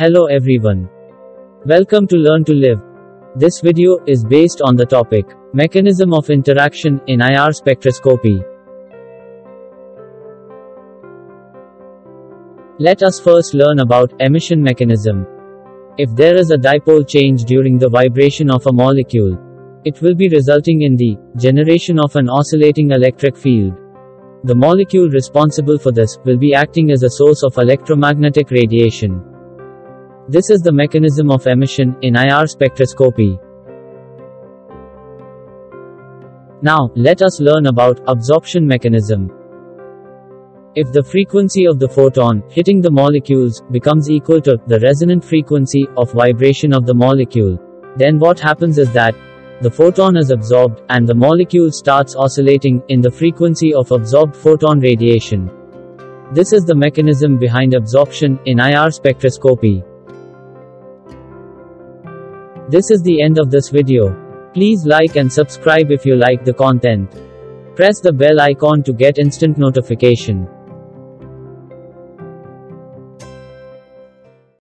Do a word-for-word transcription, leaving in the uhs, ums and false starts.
Hello everyone. Welcome to Learn to Live. This video is based on the topic, Mechanism of Interaction in I R Spectroscopy. Let us first learn about emission mechanism. If there is a dipole change during the vibration of a molecule, it will be resulting in the generation of an oscillating electric field. The molecule responsible for this will be acting as a source of electromagnetic radiation. This is the mechanism of emission in I R spectroscopy. Now, let us learn about absorption mechanism. If the frequency of the photon hitting the molecules becomes equal to the resonant frequency of vibration of the molecule, then what happens is that the photon is absorbed, and the molecule starts oscillating in the frequency of absorbed photon radiation. This is the mechanism behind absorption in I R spectroscopy. This is the end of this video. Please like and subscribe if you like the content. Press the bell icon to get instant notification.